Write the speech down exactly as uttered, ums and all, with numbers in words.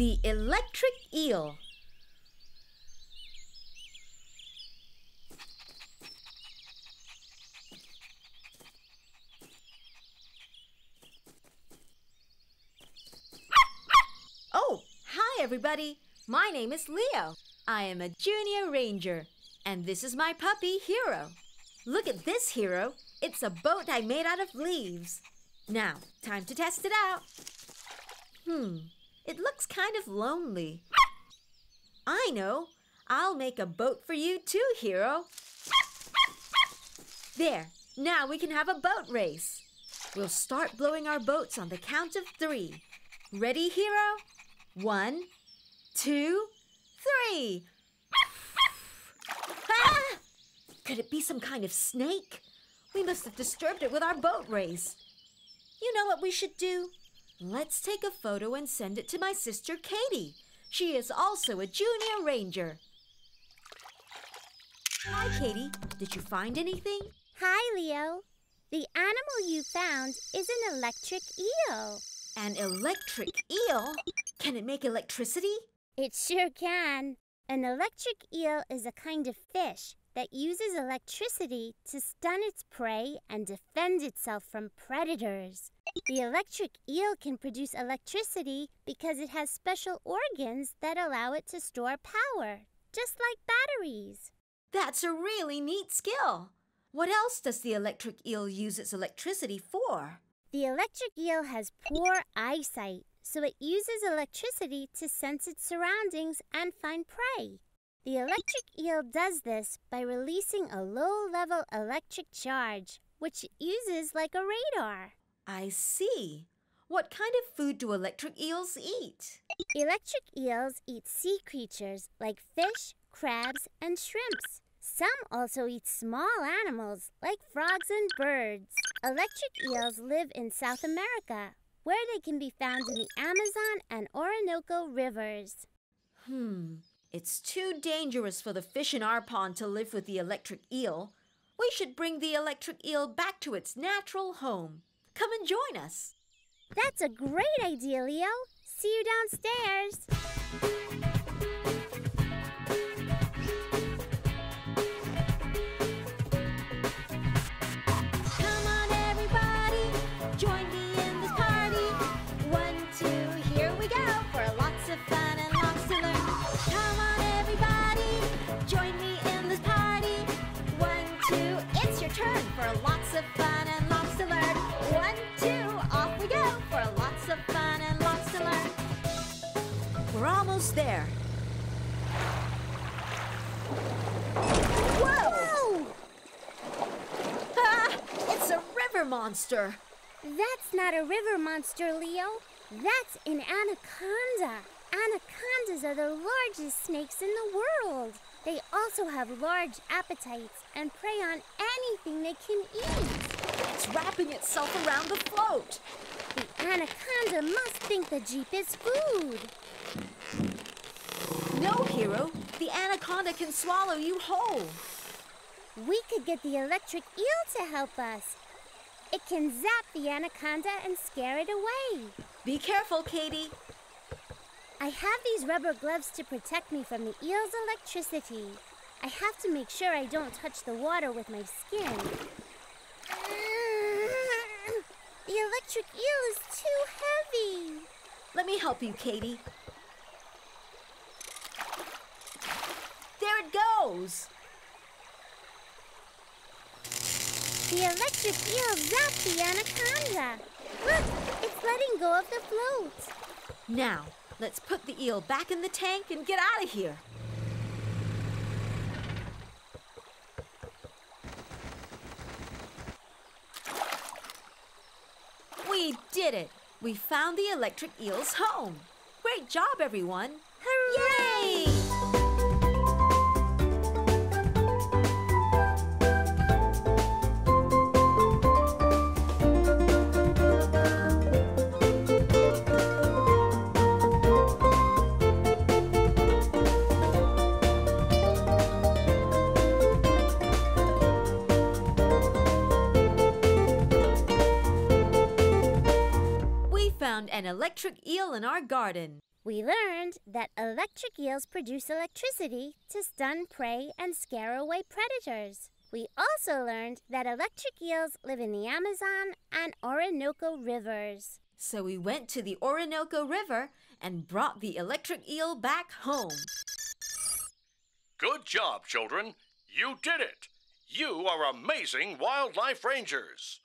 The Electric Eel. Oh, hi everybody. My name is Leo. I am a junior ranger, and this is my puppy, Hero. Look at this, Hero. It's a boat I made out of leaves. Now, time to test it out. Hmm. It looks kind of lonely. I know. I'll make a boat for you too, Hero. There. Now we can have a boat race. We'll start blowing our boats on the count of three. Ready, Hero? One, two, three. Ah! Could it be some kind of snake? We must have disturbed it with our boat race. You know what we should do? Let's take a photo and send it to my sister, Katie. She is also a junior ranger. Hi, Katie. Did you find anything? Hi, Leo. The animal you found is an electric eel. An electric eel? Can it make electricity? It sure can. An electric eel is a kind of fish that uses electricity to stun its prey and defend itself from predators. The electric eel can produce electricity because it has special organs that allow it to store power, just like batteries. That's a really neat skill. What else does the electric eel use its electricity for? The electric eel has poor eyesight, so it uses electricity to sense its surroundings and find prey. The electric eel does this by releasing a low-level electric charge, which it uses like a radar. I see. What kind of food do electric eels eat? Electric eels eat sea creatures like fish, crabs, and shrimps. Some also eat small animals like frogs and birds. Electric eels live in South America, where they can be found in the Amazon and Orinoco rivers. Hmm. It's too dangerous for the fish in our pond to live with the electric eel. We should bring the electric eel back to its natural home. Come and join us. That's a great idea, Leo. See you downstairs. Come on, everybody. Join me in this party. One, two, here we go for lots of fun and lots to learn. Come on, everybody. Join me in this party. One, two, it's your turn for lots of fun and lots to learn. One, two, off we go for lots of fun and lots to learn. We're almost there. Whoa! Whoa! Ah! It's a river monster. That's not a river monster, Leo. That's an anaconda. Anacondas are the largest snakes in the world. They also have large appetites and prey on anything they can eat. It's wrapping itself around the float. The anaconda must think the jeep is food. No, Hero. The anaconda can swallow you whole. We could get the electric eel to help us. It can zap the anaconda and scare it away. Be careful, Katie. I have these rubber gloves to protect me from the eel's electricity. I have to make sure I don't touch the water with my skin. The electric eel is too heavy. Let me help you, Katie. There it goes. The electric eel zapped the anaconda. Look, it's letting go of the float. Now, let's put the eel back in the tank and get out of here. We did it! We found the electric eel's home. Great job, everyone! Hooray! Yay! electric eel in our garden. We learned that electric eels produce electricity to stun prey and scare away predators. We also learned that electric eels live in the Amazon and Orinoco rivers. So we went to the Orinoco River and brought the electric eel back home. Good job, children. You did it. You are amazing wildlife rangers.